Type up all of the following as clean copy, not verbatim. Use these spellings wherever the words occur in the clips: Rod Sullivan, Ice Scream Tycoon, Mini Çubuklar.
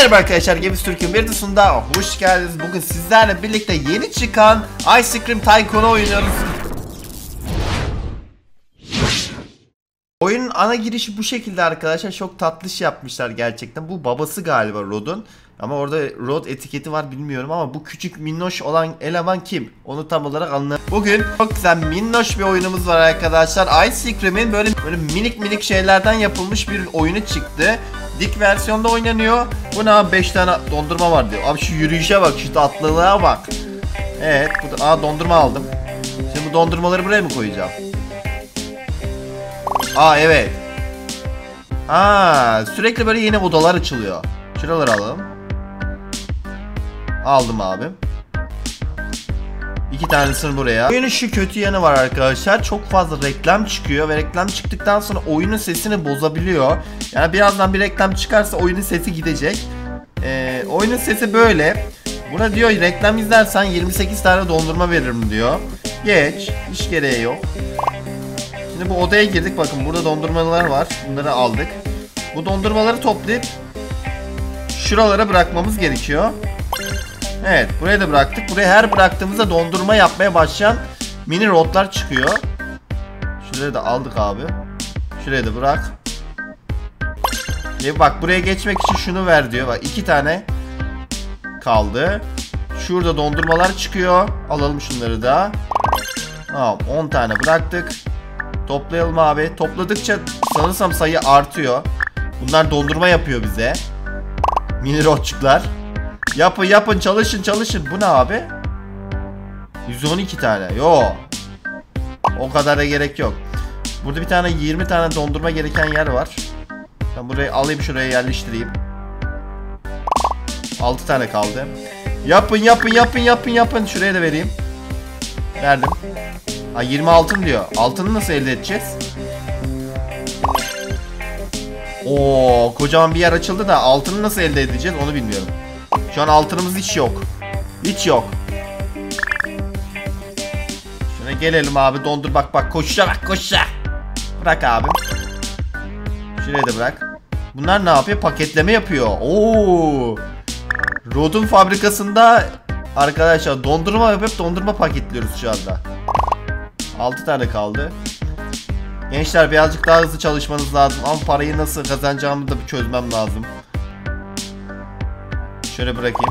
Merhaba arkadaşlar, Games Türk'ün bir sunumuna hoş geldiniz. Bugün sizlerle birlikte yeni çıkan Ice Scream Tycoon'u oynuyoruz. Oyunun ana girişi bu şekilde arkadaşlar. Çok tatlış yapmışlar gerçekten. Bu babası galiba Rod'un. Ama orada Rod etiketi var, bilmiyorum, ama bu küçük minnoş olan eleman kim? Onu tam olarak anlayamadım. Bugün çok güzel minnoş bir oyunumuz var arkadaşlar. Ice Scream'in böyle minik şeylerden yapılmış bir oyunu çıktı. Dik versiyonda oynanıyor. Buna 5 tane dondurma var diyor. Abi şu yürüyüşe bak, şu tatlılığa bak. Evet, bu da, dondurma aldım. Şimdi bu dondurmaları buraya mı koyacağım? Evet. Sürekli böyle yeni odalar açılıyor. Şuraları alalım. Aldım abi. 2 tanesini buraya. Oyunun şu kötü yanı var arkadaşlar. Çok fazla reklam çıkıyor ve reklam çıktıktan sonra oyunun sesini bozabiliyor. Yani birazdan bir reklam çıkarsa oyunun sesi gidecek. Oyunun sesi böyle. Buna diyor reklam izlersen 28 tane dondurma veririm diyor. Geç. Hiç gereği yok. Şimdi bu odaya girdik. Bakın burada dondurmalar var. Bunları aldık. Bu dondurmaları toplayıp şuralara bırakmamız gerekiyor. Evet, buraya da bıraktık. Buraya her bıraktığımızda dondurma yapmaya başlayan mini rotlar çıkıyor. Şurayı da aldık abi. Şurayı da bırak. Bak, buraya geçmek için şunu ver diyor. Bak, 2 tane kaldı. Şurada dondurmalar çıkıyor. Alalım şunları da. Tamam, 10 tane bıraktık. Toplayalım abi. Topladıkça sanırsam sayı artıyor. Bunlar dondurma yapıyor bize. Mini rotçuklar. Yapın çalışın. Bu ne abi? 112 tane. Yo. O kadar da gerek yok. Burada bir tane 20 tane dondurma gereken yer var. Ben burayı alayım, şuraya yerleştireyim. 6 tane kaldı. Yapın. Şuraya da vereyim. Verdim. 20 altın diyor. Altını nasıl elde edeceğiz? Oo, kocaman bir yer açıldı da altını nasıl elde edeceğiz onu bilmiyorum. Şu an altınımız hiç yok. Şuna gelelim abi, dondur, bak koşarak. Bırak abi. Şuraya da bırak. Bunlar ne yapıyor? Paketleme yapıyor. Oo. Rod'un fabrikasında arkadaşlar dondurma yapıp dondurma paketliyoruz şu anda. 6 tane kaldı. Gençler birazcık daha hızlı çalışmanız lazım. Ama parayı nasıl kazanacağımı da çözmem lazım. Şöyle bırakayım.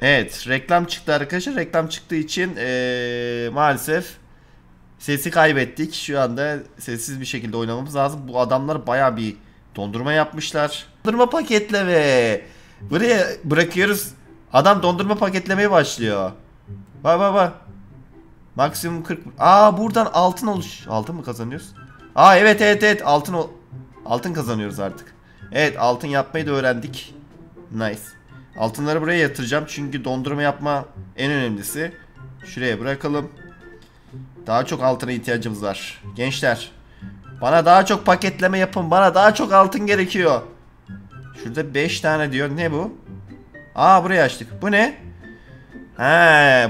Evet, reklam çıktı arkadaşlar. Reklam çıktığı için maalesef sesi kaybettik. Şu anda sessiz bir şekilde oynamamız lazım. Bu adamlar bayağı bir dondurma yapmışlar. Dondurma paketleme. Buraya bırakıyoruz. Adam dondurma paketlemeye başlıyor. Bak. Maksimum 40. Buradan altın oluş. Altın mı kazanıyoruz? Evet. Altın kazanıyoruz artık. Evet, altın yapmayı da öğrendik. Nice. Altınları buraya yatıracağım çünkü dondurma yapma en önemlisi. Şuraya bırakalım. Daha çok altına ihtiyacımız var. Gençler, bana daha çok paketleme yapın. Bana daha çok altın gerekiyor. Şurada 5 tane diyor. Ne bu? Buraya açtık. Bu ne?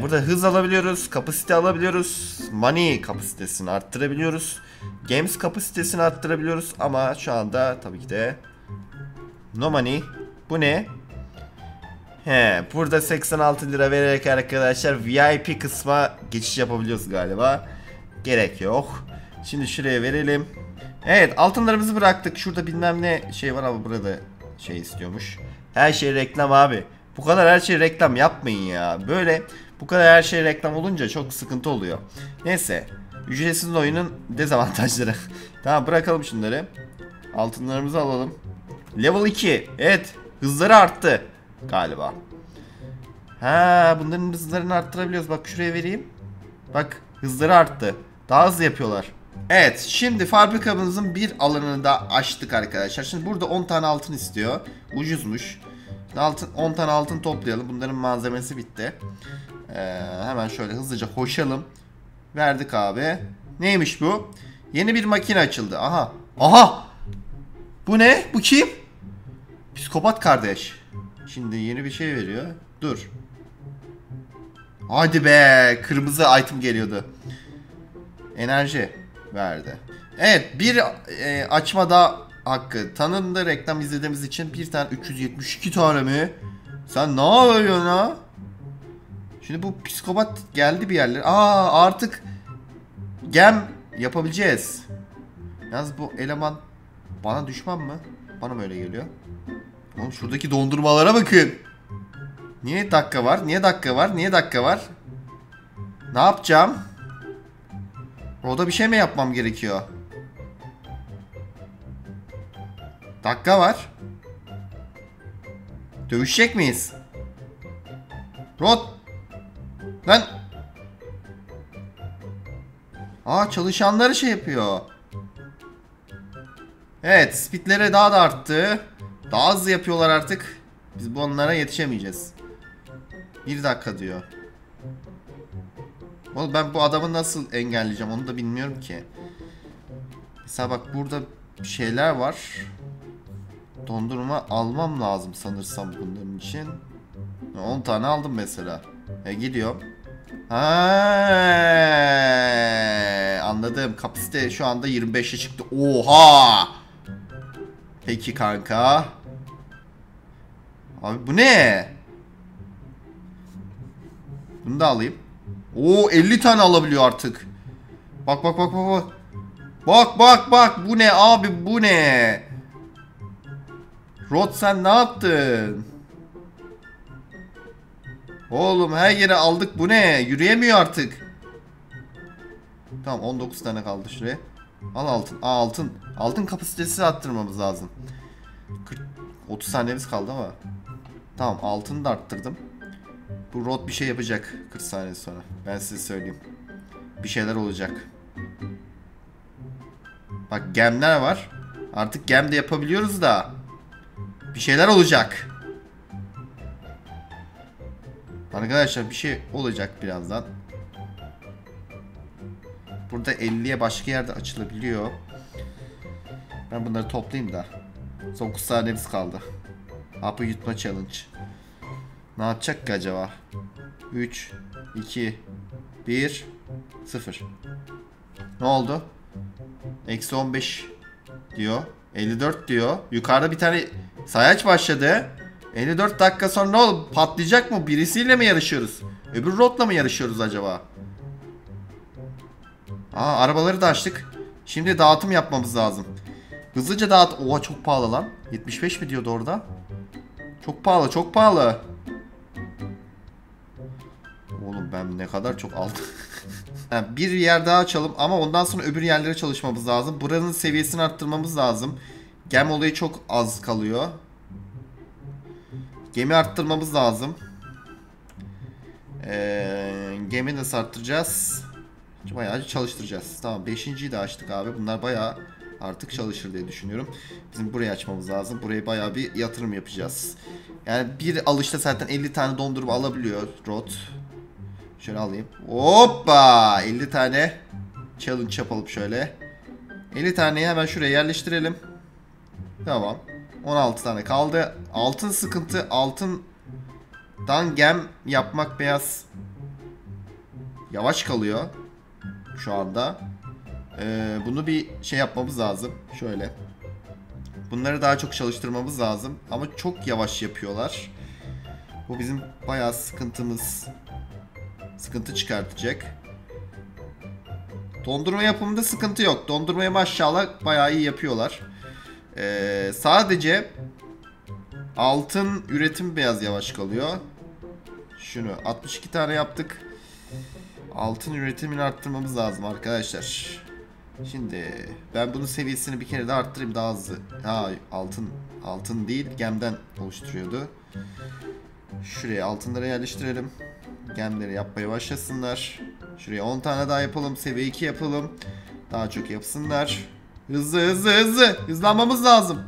Burada hız alabiliyoruz. Kapasite alabiliyoruz. Money kapasitesini arttırabiliyoruz. Games kapasitesini arttırabiliyoruz. Ama şu anda tabii ki de no money. Bu ne? Burada 86 lira vererek arkadaşlar VIP kısma geçiş yapabiliyoruz galiba. Gerek yok. Şimdi şuraya verelim. Evet, altınlarımızı bıraktık. Şurada bilmem ne şey var ama burada şey istiyormuş. Her şey reklam abi. Bu kadar her şey reklam yapmayın ya. Böyle bu kadar her şey reklam olunca çok sıkıntı oluyor. Neyse. Ücretsiz oyunun dezavantajları. Tamam, bırakalım şunları. Altınlarımızı alalım. Level 2. Evet, hızları arttı galiba. Bunların hızlarını arttırabiliyoruz. Bak, şuraya vereyim. Bak, hızları arttı. Daha hızlı yapıyorlar. Evet, şimdi fabrikamızın bir alanını da açtık arkadaşlar. Şimdi burada 10 tane altın istiyor. Ucuzmuş. 10 tane altın toplayalım. Bunların malzemesi bitti. Hemen şöyle hızlıca koşalım. Verdik abi. Neymiş bu? Yeni bir makine açıldı. Aha. Bu ne? Bu kim? Psikopat kardeş. Şimdi yeni bir şey veriyor. Dur. Hadi be. Kırmızı item geliyordu. Enerji verdi. Evet, bir açma daha hakkı tanındı. Reklam izlediğimiz için bir tane 372 tane mi? Sen ne yapıyorsun ha? Şimdi bu psikopat geldi bir yerlere. Aa, artık gem yapabileceğiz. Yalnız bu eleman bana düşman mı? Bana mı öyle geliyor? Oğlum şuradaki dondurmalara bakın. Niye dakika var? Niye dakika var? Niye dakika var? Ne yapacağım? Orada bir şey mi yapmam gerekiyor? Dakika var. Dövüşecek miyiz? Rod! Lan! Aa, çalışanları şey yapıyor. Evet, speedleri daha da arttı. Daha hızlı yapıyorlar artık. Biz bu onlara yetişemeyeceğiz. Bir dakika diyor. Oğlum ben bu adamı nasıl engelleyeceğim onu da bilmiyorum ki. Mesela bak burada şeyler var. Dondurma almam lazım sanırsam bunların için. 10 tane aldım mesela. Gidiyorum. Anladım. Kapasite şu anda 25'e çıktı. Oha! Peki kanka. Abi bu ne? Bunu da alayım. Oo, 50 tane alabiliyor artık. Bak bak bak bak. Bak bak bak. Bu ne abi, bu ne? Rod, sen ne yaptın? Oğlum her yere aldık, bu ne? Yürüyemiyor artık. Tamam, 19 tane kaldı şuraya. Al altın. Aa, altın. Altın kapasitesi arttırmamız lazım. 30 saniyemiz kaldı ama. Tamam, altını da arttırdım. Bu Rod bir şey yapacak 40 saniye sonra. Ben size söyleyeyim. Bir şeyler olacak. Bak gemler var. Artık gem de yapabiliyoruz da. Bir şeyler olacak. Arkadaşlar bir şey olacak birazdan. Burada 50'ye başka yerde açılabiliyor. Ben bunları toplayayım da. 9 saniyemiz kaldı. Hapı yutma challenge. Ne yapacak ki acaba? 3, 2, 1, 0. Ne oldu? Eksi 15 diyor. 54 diyor. Yukarıda bir tane sayaç başladı. 54 dakika sonra ne oldu? Patlayacak mı? Birisiyle mi yarışıyoruz? Öbür Rod'la mı yarışıyoruz acaba? Aa, arabaları da açtık. Şimdi dağıtım yapmamız lazım. Hızlıca dağıt. Oha, çok pahalı lan. 75 mi diyordu orada? Çok pahalı, çok pahalı. Oğlum ben ne kadar çok aldım. Yani bir yer daha açalım ama ondan sonra öbür yerlere çalışmamız lazım. Buranın seviyesini arttırmamız lazım. Gem olayı çok az kalıyor. Gemi arttırmamız lazım. Gemi nasıl arttıracağız? Bayağı çalıştıracağız. Tamam, 5.'yi de açtık abi. Bunlar bayağı artık çalışır diye düşünüyorum. Bizim burayı açmamız lazım. Buraya bayağı bir yatırım yapacağız. Yani bir alışta zaten 50 tane dondurma alabiliyor Rod. Şöyle alayım. Hoppa! 50 tane challenge yapalım şöyle. 50 taneyi hemen şuraya yerleştirelim. Tamam. 16 tane kaldı. Altın sıkıntı. Altından gem yapmak beyaz yavaş kalıyor şu anda. Bunu bir şey yapmamız lazım. Şöyle. Bunları daha çok çalıştırmamız lazım. Ama çok yavaş yapıyorlar. Bu bizim bayağı sıkıntımız. Sıkıntı çıkartacak. Dondurma yapımında sıkıntı yok. Dondurmayı maşallah bayağı iyi yapıyorlar. Sadece altın üretim biraz yavaş kalıyor. Şunu 62 tane yaptık. Altın üretimini arttırmamız lazım arkadaşlar. Şimdi ben bunun seviyesini bir kere de arttırayım daha hızlı. Ha, altın değil, gemden oluşturuyordu. Şuraya altınları yerleştirelim. Gemleri yapmaya başlasınlar. Şuraya 10 tane daha yapalım. Seviye 2 yapalım. Daha çok yapsınlar. Hızlı hızlı hızlı. Hızlanmamız lazım.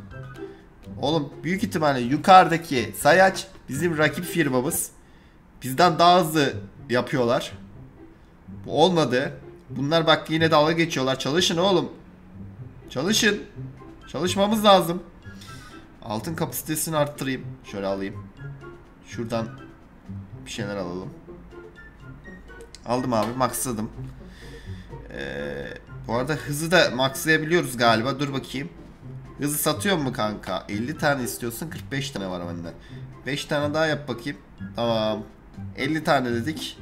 Oğlum büyük ihtimalle yukarıdaki sayaç bizim rakip firmamız. Bizden daha hızlı yapıyorlar. Bu olmadı. Bunlar bak yine dalga geçiyorlar. Çalışın oğlum. Çalışın. Çalışmamız lazım. Altın kapasitesini arttırayım. Şöyle alayım. Şuradan bir şeyler alalım. Aldım abi. Maxladım. Bu arada hızı da maxlayabiliyoruz galiba. Dur bakayım. Hızı satıyor mu kanka? 50 tane istiyorsun, 45 tane var bende. 5 tane daha yap bakayım. Tamam. 50 tane dedik.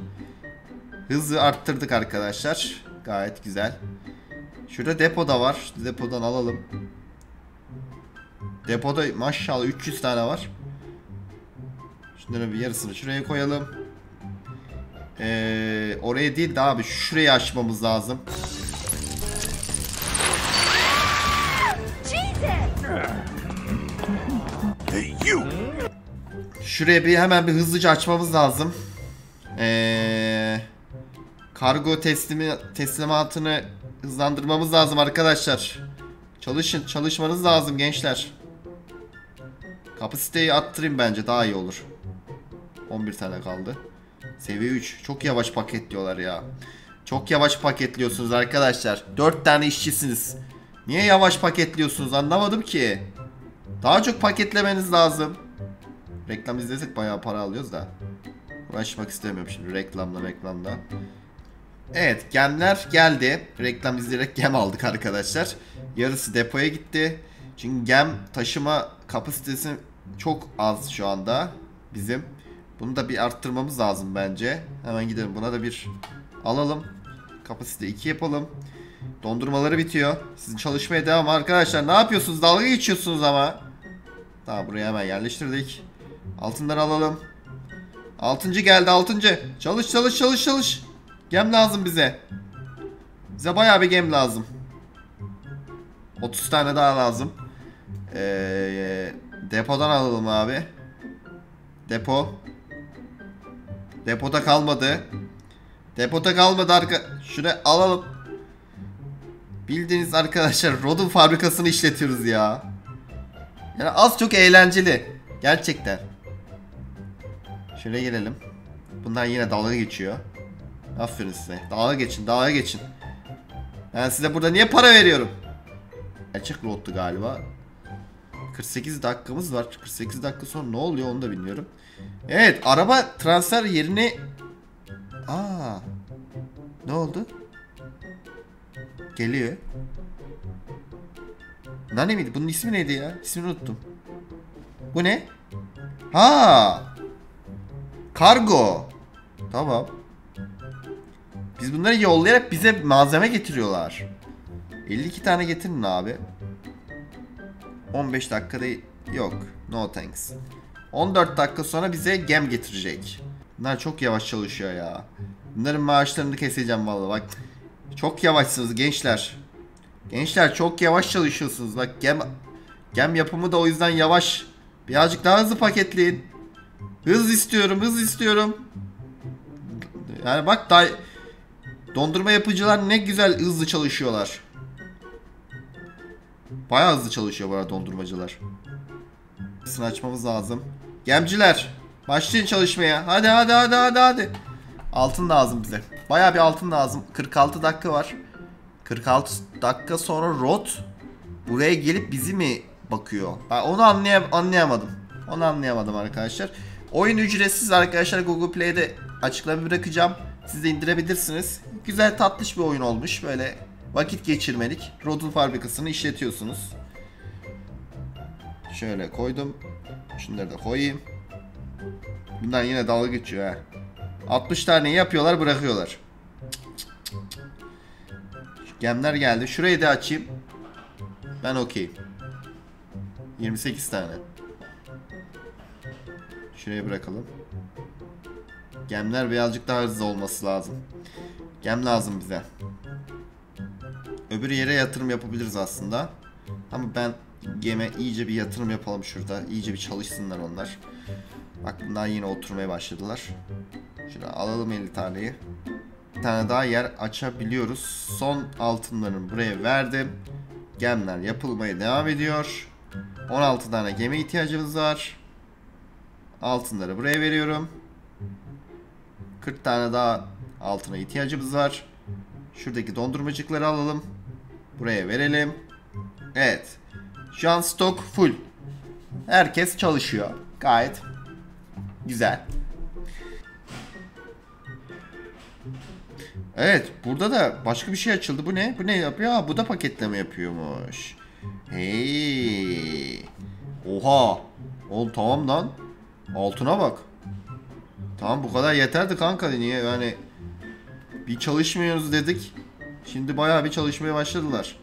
Hızı arttırdık arkadaşlar. Gayet güzel. Şurada depo da var. Depodan alalım. Depoda maşallah 300 tane var. Şunların bir yarısını şuraya koyalım. Oraya değil de abi şurayı açmamız lazım. Şuraya bir hemen bir hızlıca açmamız lazım. Kargo teslimatını hızlandırmamız lazım arkadaşlar. Çalışın, çalışmanız lazım gençler. Kapasiteyi arttırayım, bence daha iyi olur. 11 tane kaldı. Seviye 3. Çok yavaş paketliyorlar ya. Çok yavaş paketliyorsunuz arkadaşlar. 4 tane işçisiniz. Niye yavaş paketliyorsunuz anlamadım ki. Daha çok paketlemeniz lazım. Reklam izlesek bayağı para alıyoruz da. Uğraşmak istemiyorum şimdi reklamla. Evet, gemler geldi. Reklam izleyerek gem aldık arkadaşlar. Yarısı depoya gitti. Çünkü gem taşıma kapasitesi çok az şu anda bizim. Bunu da bir arttırmamız lazım bence. Hemen gidelim, buna da bir alalım. Kapasite 2 yapalım. Dondurmaları bitiyor. Sizin çalışmaya devam arkadaşlar. Ne yapıyorsunuz? Dalga geçiyorsunuz ama. Tamam, buraya hemen yerleştirdik. Altından alalım. 6. geldi, 6. Çalış. Gem lazım bize. Bize bayağı bir gem lazım. 30 tane daha lazım. Depodan alalım abi. Depoda kalmadı. Arka şuraya alalım. Bildiğiniz arkadaşlar Rod'un fabrikasını işletiyoruz ya. Yani az çok eğlenceli gerçekten. Şöyle gelelim. Bunlar yine dalga geçiyor. Aferin size. Dalga geçin. Ben size burada niye para veriyorum? Açık Rod'tu galiba. 48 dakikamız var. 48 dakika sonra ne oluyor onu da bilmiyorum. Evet, araba transfer yerini... Aa, ne oldu? Geliyor. Nane miydi? Bunun ismi neydi ya? İsmini unuttum. Bu ne? Ha, kargo. Tamam. Biz bunları yollayarak bize malzeme getiriyorlar. 52 tane getirin abi. 15 dakikada yok. No thanks. 14 dakika sonra bize gem getirecek. Bunlar çok yavaş çalışıyor ya. Bunların maaşlarını keseceğim vallahi bak. Çok yavaşsınız gençler. Gençler çok yavaş çalışıyorsunuz. Bak gem yapımı da o yüzden yavaş. Birazcık daha hızlı paketleyin. Hız istiyorum. Yani bak da dondurma yapıcılar ne güzel hızlı çalışıyorlar. Bayağı hızlı çalışıyor bu arada dondurmacılar. Hepsini açmamız lazım. Gemciler, başlayın çalışmaya. Hadi. Altın lazım bize. Bayağı bir altın lazım. 46 dakika var. 46 dakika sonra Rod buraya gelip bizi mi bakıyor? Ben onu anlayamadım. Arkadaşlar. Oyun ücretsiz arkadaşlar. Google Play'de açıklama bırakacağım. Siz de indirebilirsiniz. Güzel, tatlış bir oyun olmuş. Böyle vakit geçirmelik. Rod'un fabrikasını işletiyorsunuz. Şöyle koydum. Şunları da koyayım. Bundan yine dalga geçiyor ha. 60 tane yapıyorlar, bırakıyorlar. Gemler geldi. Şurayı da açayım. Ben okeyim. 28 tane. Şuraya bırakalım. Gemler birazcık daha hızlı olması lazım. Gem lazım bize. Öbür yere yatırım yapabiliriz aslında. Ama ben geme iyice bir yatırım yapalım şurada. İyice bir çalışsınlar onlar. Bak bunlar yine oturmaya başladılar. Şuraya alalım 50 taneyi. Bir tane daha yer açabiliyoruz. Son altınlarını buraya verdim. Gemler yapılmaya devam ediyor. 16 tane gemi ihtiyacımız var. Altınları buraya veriyorum. 40 tane daha altına ihtiyacımız var. Şuradaki dondurmacıkları alalım. Buraya verelim. Evet. Şu an stok full. Herkes çalışıyor. Gayet güzel. Evet. Burada da başka bir şey açıldı. Bu ne? Bu ne yapıyor? Bu da paketleme yapıyormuş. Hey. Oha. Oğlum tamam lan. Altına bak. Tamam bu kadar yeterdi kanka. Niye yani bir çalışmıyoruz dedik. Şimdi bayağı bir çalışmaya başladılar.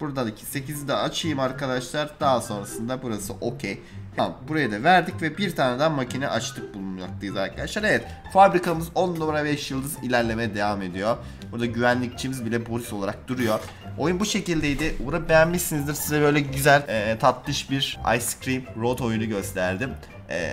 Buradaki 8'i de açayım arkadaşlar. Daha sonrasında burası okey. Tamam buraya da verdik ve bir taneden makine açtık bulunmaktayız arkadaşlar. Evet fabrikamız 10 numara 5 yıldız ilerlemeye devam ediyor. Burada güvenlikçimiz bile polis olarak duruyor. Oyun bu şekildeydi. Umarım beğenmişsinizdir. Size böyle güzel tatlış bir Ice Scream Road oyunu gösterdim.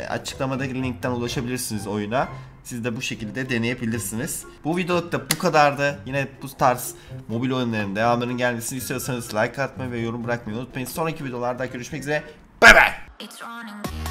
Açıklamadaki linkten ulaşabilirsiniz oyuna. Siz de bu şekilde deneyebilirsiniz. Bu videoluk da bu kadardı. Yine bu tarz mobil oyunların devamlarının gelmesini istiyorsanız like atmayı ve yorum bırakmayı unutmayın. Sonraki videolarda görüşmek üzere. Bye bye.